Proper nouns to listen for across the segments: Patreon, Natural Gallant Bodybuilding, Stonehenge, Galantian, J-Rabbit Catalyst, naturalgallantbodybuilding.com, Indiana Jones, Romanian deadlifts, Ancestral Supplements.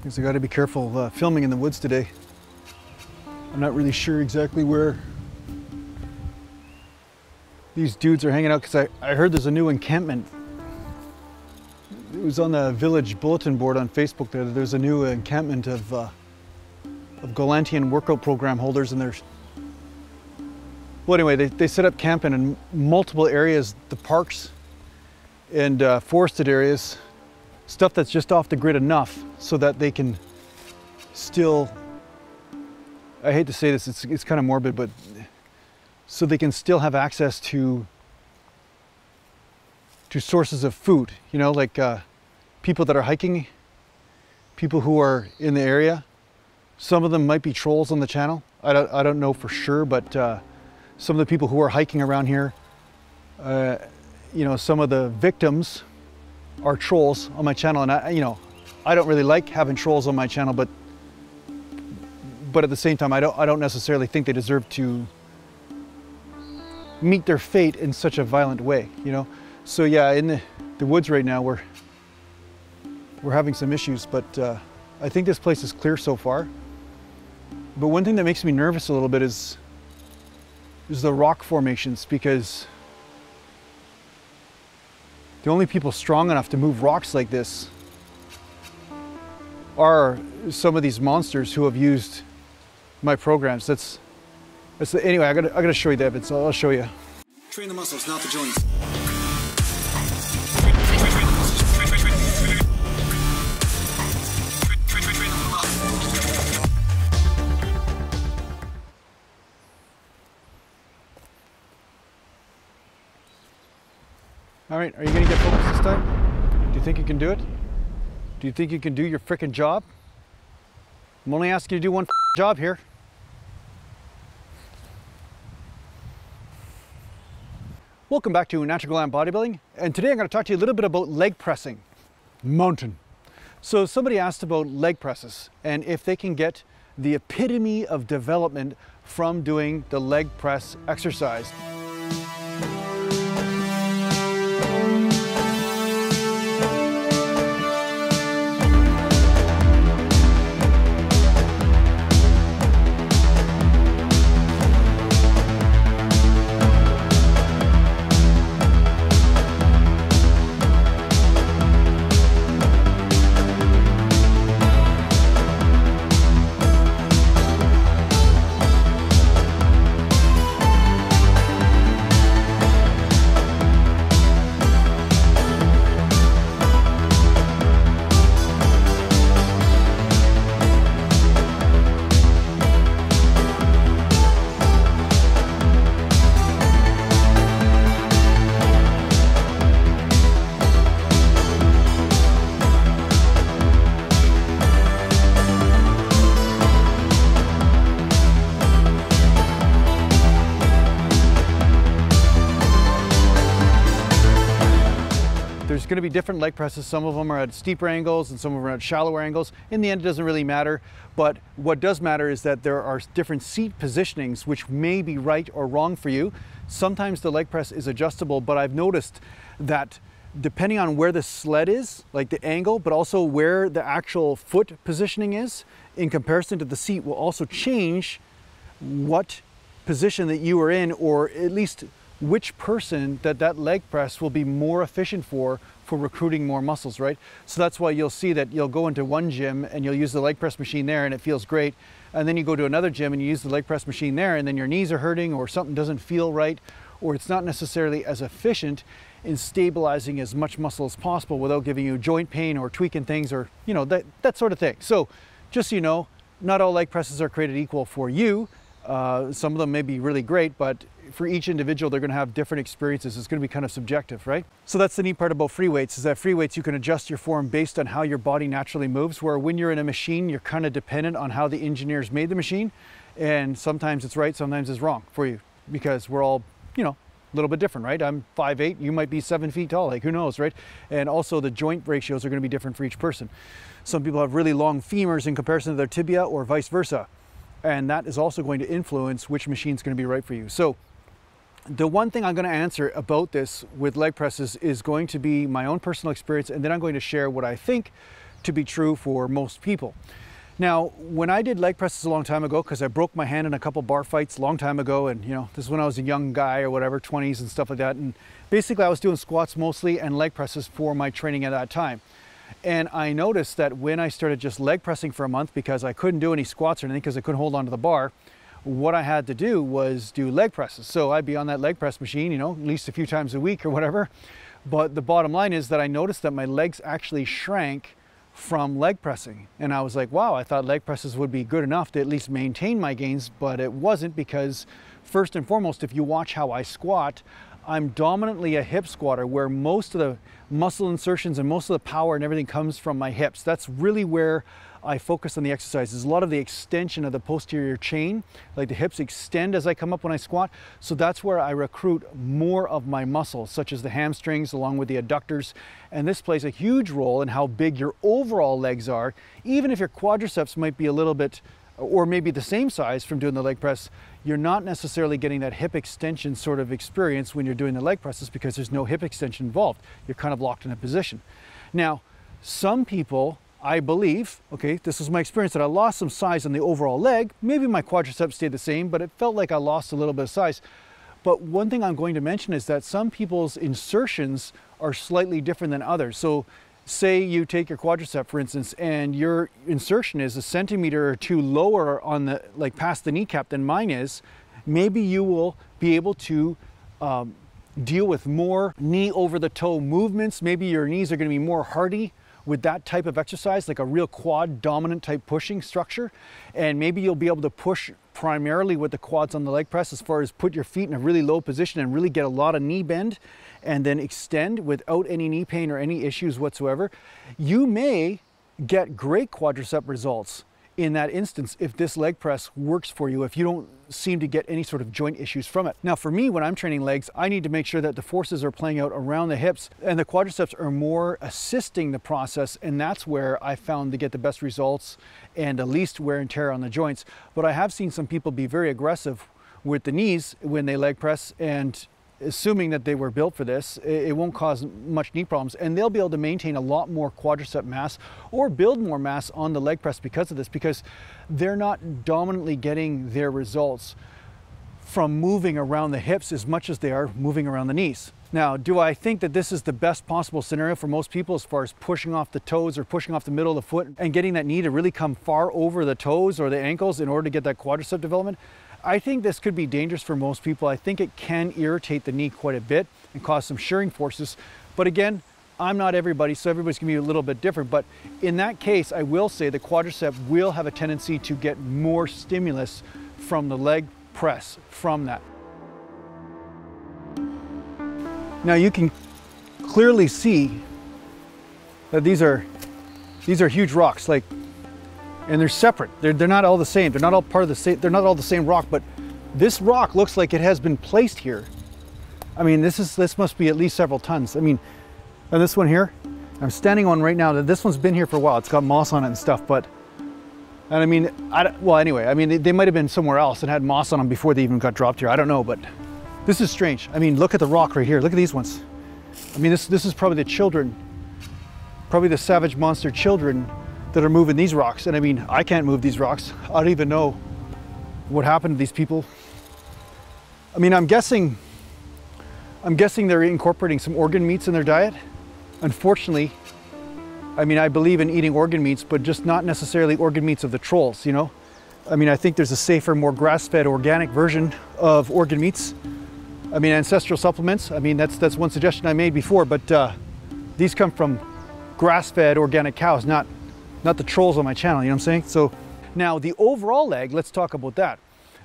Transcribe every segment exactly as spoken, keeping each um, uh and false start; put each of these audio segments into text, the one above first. Because I got to be careful uh, filming in the woods today. I'm not really sure exactly where these dudes are hanging out, because I, I heard there's a new encampment. It was on the village bulletin board on Facebook. There, there's a new encampment of, uh, of Galantian workout program holders, and there's... Well, anyway, they, they set up camp in, in multiple areas, the parks and uh, forested areas, stuff that's just off the grid enough so that they can still, I hate to say this, it's, it's kind of morbid, but so they can still have access to to sources of food, you know, like uh, people that are hiking, people who are in the area. Some of them might be trolls on the channel. I don't, I don't know for sure, but uh, some of the people who are hiking around here, uh, you know, some of the victims are trolls on my channel. And I, you know, I don't really like having trolls on my channel, but but at the same time, I don't I don't necessarily think they deserve to meet their fate in such a violent way, you know. So yeah, in the, the woods right now, we're we're having some issues, but uh, I think this place is clear so far. But one thing that makes me nervous a little bit is is the rock formations, because the only people strong enough to move rocks like this are some of these monsters who have used my programs. That's, that's the, anyway, I gotta, I gotta show you the evidence. I'll show you. Train the muscles, not the joints. All right, are you gonna get focused this time? Do you think you can do it? Do you think you can do your frickin' job? I'm only asking you to do one job here. Welcome back to Natural Gallant Bodybuilding. And today I'm gonna talk to you a little bit about leg pressing. Mountain. So somebody asked about leg presses and if they can get the epitome of development from doing the leg press exercise. Going to be different leg presses. Some of them are at steeper angles and some of them are at shallower angles. In the end, it doesn't really matter, but what does matter is that there are different seat positionings which may be right or wrong for you. Sometimes the leg press is adjustable, but I've noticed that depending on where the sled is, like the angle, but also where the actual foot positioning is in comparison to the seat will also change what position that you are in, or at least which person that that leg press will be more efficient for for recruiting more muscles, right? So that's why you'll see that you'll go into one gym and you'll use the leg press machine there and it feels great, and then you go to another gym and you use the leg press machine there and then your knees are hurting or something doesn't feel right, or it's not necessarily as efficient in stabilizing as much muscle as possible without giving you joint pain or tweaking things, or you know, that that sort of thing. So just so you know, not all leg presses are created equal for you. Uh, some of them may be really great, but for each individual, they're going to have different experiences. It's going to be kind of subjective, right? So that's the neat part about free weights, is that free weights, you can adjust your form based on how your body naturally moves, where when you're in a machine, you're kind of dependent on how the engineers made the machine. And sometimes it's right, sometimes it's wrong for you, because we're all, you know, a little bit different, right? I'm five eight, you might be seven feet tall, like who knows, right? And also the joint ratios are going to be different for each person. Some people have really long femurs in comparison to their tibia, or vice versa. And that is also going to influence which machine's going to be right for you. So the one thing I'm going to answer about this with leg presses is going to be my own personal experience, and then I'm going to share what I think to be true for most people. Now, when I did leg presses a long time ago, because I broke my hand in a couple bar fights a long time ago, and you know, this is when I was a young guy or whatever, twenties and stuff like that, and basically I was doing squats mostly and leg presses for my training at that time. And I noticed that when I started just leg pressing for a month, because I couldn't do any squats or anything because I couldn't hold onto the bar, what I had to do was do leg presses. So I'd be on that leg press machine, you know, at least a few times a week or whatever. But the bottom line is that I noticed that my legs actually shrank from leg pressing. And I was like, wow, I thought leg presses would be good enough to at least maintain my gains, but it wasn't, because first and foremost, if you watch how I squat, I'm dominantly a hip squatter, where most of the muscle insertions and most of the power and everything comes from my hips. That's really where I focus on the exercises. A lot of the extension of the posterior chain, like the hips extend as I come up when I squat. So that's where I recruit more of my muscles, such as the hamstrings, along with the adductors. And this plays a huge role in how big your overall legs are. Even if your quadriceps might be a little bit, or maybe the same size from doing the leg press, you're not necessarily getting that hip extension sort of experience when you're doing the leg presses, because there's no hip extension involved. You're kind of locked in a position. Now, some people, I believe, okay, this was my experience, that I lost some size on the overall leg. Maybe my quadriceps stayed the same, but it felt like I lost a little bit of size. But one thing I'm going to mention is that some people's insertions are slightly different than others. So say you take your quadricep, for instance, and your insertion is a centimeter or two lower on the, like past the kneecap than mine is, maybe you will be able to um, deal with more knee over the toe movements. Maybe your knees are going to be more hardy with that type of exercise, like a real quad dominant type pushing structure. And maybe you'll be able to push primarily with the quads on the leg press, as far as put your feet in a really low position and really get a lot of knee bend and then extend without any knee pain or any issues whatsoever. You may get great quadricep results in that instance if this leg press works for you, if you don't seem to get any sort of joint issues from it. Now for me, when I'm training legs, I need to make sure that the forces are playing out around the hips and the quadriceps are more assisting the process, and that's where I found to get the best results and the least wear and tear on the joints. But I have seen some people be very aggressive with the knees when they leg press, and assuming that they were built for this, it won't cause much knee problems, and they'll be able to maintain a lot more quadricep mass or build more mass on the leg press because of this, because they're not dominantly getting their results from moving around the hips as much as they are moving around the knees. Now, do I think that this is the best possible scenario for most people as far as pushing off the toes or pushing off the middle of the foot and getting that knee to really come far over the toes or the ankles in order to get that quadricep development? I think this could be dangerous for most people. I think it can irritate the knee quite a bit and cause some shearing forces. But again, I'm not everybody, so everybody's gonna be a little bit different. But in that case, I will say the quadricep will have a tendency to get more stimulus from the leg press from that. Now you can clearly see that these are, these are huge rocks. Like, and they're separate. They're, they're not all the same. They're not all part of the same. They're not all the same rock, but this rock looks like it has been placed here. I mean, this is, this must be at least several tons. I mean, and this one here, I'm standing on right now, that this one's been here for a while. It's got moss on it and stuff, but, and I mean, I, well, anyway, I mean, they, they might've been somewhere else and had moss on them before they even got dropped here. I don't know, but this is strange. I mean, look at the rock right here. Look at these ones. I mean, this, this is probably the children, probably the savage monster children that are moving these rocks. And I mean, I can't move these rocks. I don't even know what happened to these people. I mean, I'm guessing, I'm guessing they're incorporating some organ meats in their diet. Unfortunately, I mean, I believe in eating organ meats, but just not necessarily organ meats of the trolls, you know? I mean, I think there's a safer, more grass-fed organic version of organ meats. I mean, ancestral supplements. I mean, that's, that's one suggestion I made before, but uh, these come from grass-fed organic cows, not Not the trolls on my channel, you know what I'm saying? So now the overall leg, let's talk about that.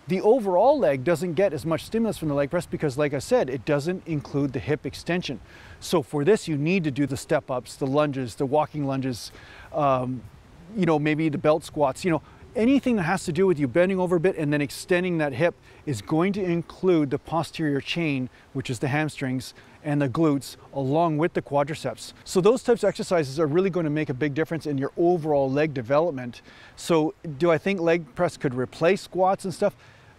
The overall leg doesn't get as much stimulus from the leg press because, like I said, it doesn't include the hip extension. So for this, you need to do the step ups, the lunges, the walking lunges, um, you know, maybe the belt squats, you know, anything that has to do with you bending over a bit and then extending that hip is going to include the posterior chain, which is the hamstrings and the glutes, along with the quadriceps. So those types of exercises are really going to make a big difference in your overall leg development. So do I think leg press could replace squats and stuff?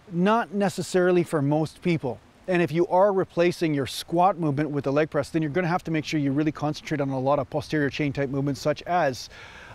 Not necessarily for most people. And if you are replacing your squat movement with the leg press, then you're going to have to make sure you really concentrate on a lot of posterior chain type movements, such as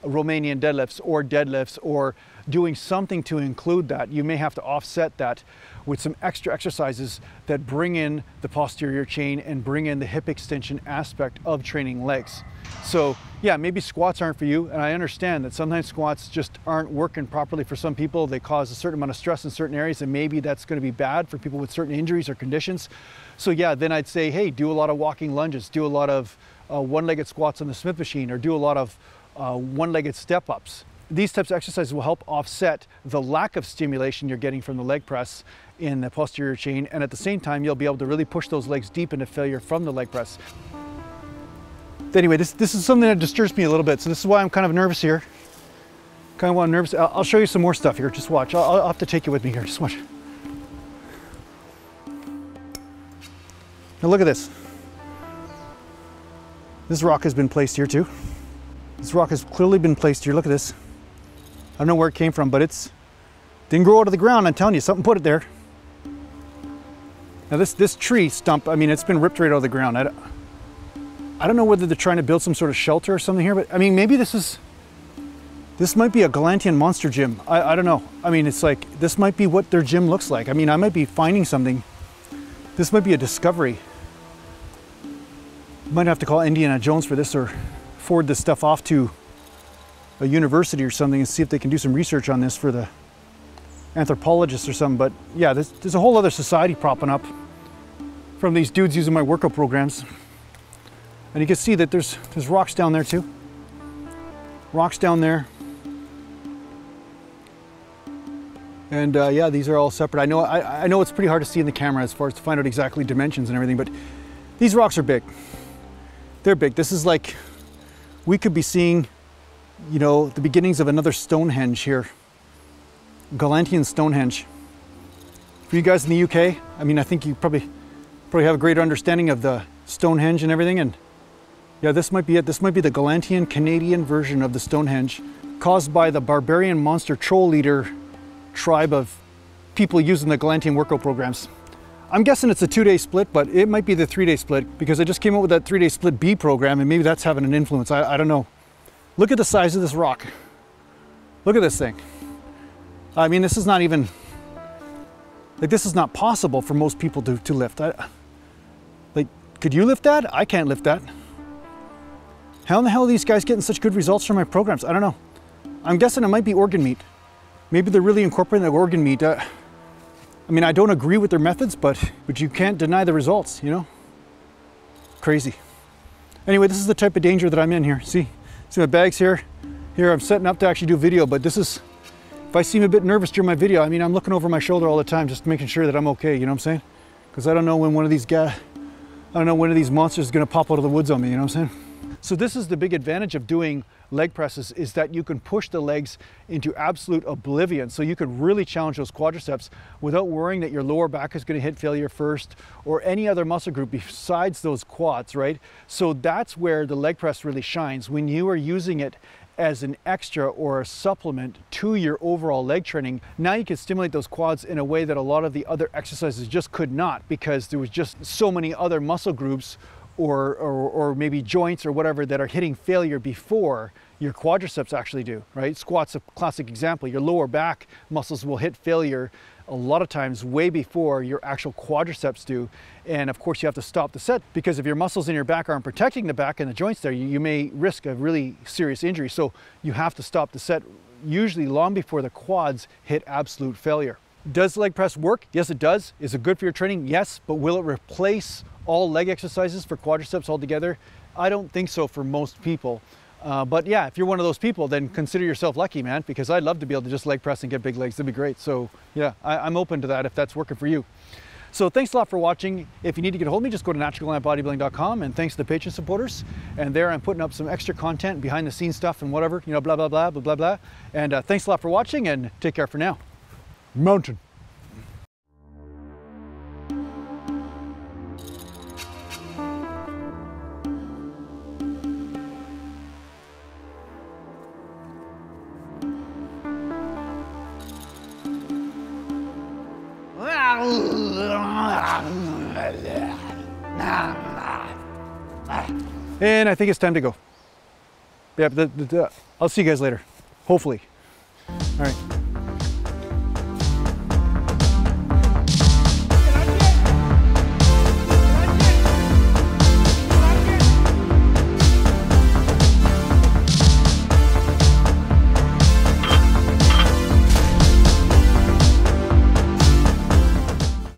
Romanian deadlifts or deadlifts, or doing something to include that. You may have to offset that with some extra exercises that bring in the posterior chain and bring in the hip extension aspect of training legs. So yeah, maybe squats aren't for you, and I understand that sometimes squats just aren't working properly for some people. They cause a certain amount of stress in certain areas, and maybe that's going to be bad for people with certain injuries or conditions. So yeah, then I'd say, hey, do a lot of walking lunges, do a lot of uh, one-legged squats on the Smith machine, or do a lot of uh, one-legged step-ups. These types of exercises will help offset the lack of stimulation you're getting from the leg press in the posterior chain, and at the same time, you'll be able to really push those legs deep into failure from the leg press. Anyway, this, this is something that disturbs me a little bit, so this is why I'm kind of nervous here. Kind of why I'm nervous. I'll, I'll show you some more stuff here. Just watch. I'll, I'll have to take you with me here. Just watch. Now look at this. This rock has been placed here too. This rock has clearly been placed here. Look at this. I don't know where it came from, but it's didn't grow out of the ground. I'm telling you, something put it there. Now this, this tree stump, I mean, it's been ripped right out of the ground. I don't, I don't know whether they're trying to build some sort of shelter or something here, but I mean, maybe this is, this might be a Galantian monster gym. I, I don't know. I mean, it's like, this might be what their gym looks like. I mean, I might be finding something. This might be a discovery. Might have to call Indiana Jones for this, or forward this stuff off to a university or something and see if they can do some research on this for the anthropologists or something. But yeah, there's, there's a whole other society propping up from these dudes using my workout programs. And you can see that there's, there's rocks down there too. Rocks down there. And uh, yeah, these are all separate. I know, I, I know it's pretty hard to see in the camera as far as to find out exactly dimensions and everything, but these rocks are big. They're big. This is like, we could be seeing, you know, the beginnings of another Stonehenge here. Galantian Stonehenge. For you guys in the U K, I mean, I think you probably, probably have a greater understanding of the Stonehenge and everything, and yeah, this might be it. This might be the Galantian Canadian version of the Stonehenge, caused by the barbarian monster troll eater tribe of people using the Galantian workout programs. I'm guessing it's a two-day split, but it might be the three-day split, because I just came up with that three-day split B program, and maybe that's having an influence. I, I don't know. Look at the size of this rock. Look at this thing. I mean, this is not even, like, this is not possible for most people to, to lift. I, like, could you lift that? I can't lift that. How in the hell are these guys getting such good results from my programs? I don't know. I'm guessing it might be organ meat. Maybe they're really incorporating the organ meat. Uh, I mean, I don't agree with their methods, but, but you can't deny the results, you know? Crazy. Anyway, this is the type of danger that I'm in here. See, see my bag's here. Here, I'm setting up to actually do video, but this is, if I seem a bit nervous during my video, I mean, I'm looking over my shoulder all the time, just making sure that I'm okay, you know what I'm saying? Because I don't know when one of these guys, I don't know when one of these monsters is going to pop out of the woods on me, you know what I'm saying? So this is the big advantage of doing leg presses, is that you can push the legs into absolute oblivion. So you could really challenge those quadriceps without worrying that your lower back is going to hit failure first, or any other muscle group besides those quads, right? So that's where the leg press really shines, when you are using it as an extra or a supplement to your overall leg training. Now you can stimulate those quads in a way that a lot of the other exercises just could not, because there was just so many other muscle groups or, or, or maybe joints or whatever that are hitting failure before your quadriceps actually do, right? Squats, a classic example. Your lower back muscles will hit failure a lot of times way before your actual quadriceps do. And of course you have to stop the set, because if your muscles in your back aren't protecting the back and the joints there, you, you may risk a really serious injury. So you have to stop the set usually long before the quads hit absolute failure. Does leg press work? Yes, it does. Is it good for your training? Yes, but will it replace all leg exercises for quadriceps altogether? I don't think so for most people. Uh, but yeah, if you're one of those people, then consider yourself lucky, man, because I'd love to be able to just leg press and get big legs. That'd be great. So yeah, I, I'm open to that if that's working for you. So thanks a lot for watching. If you need to get a hold of me, just go to natural gallant bodybuilding dot com, and thanks to the Patreon supporters. And there I'm putting up some extra content, behind the scenes stuff and whatever, you know, blah, blah, blah, blah, blah, blah. And uh, thanks a lot for watching, and take care for now. Mountain. And I think it's time to go. yeah, the, the, the, I'll see you guys later, hopefully. All right.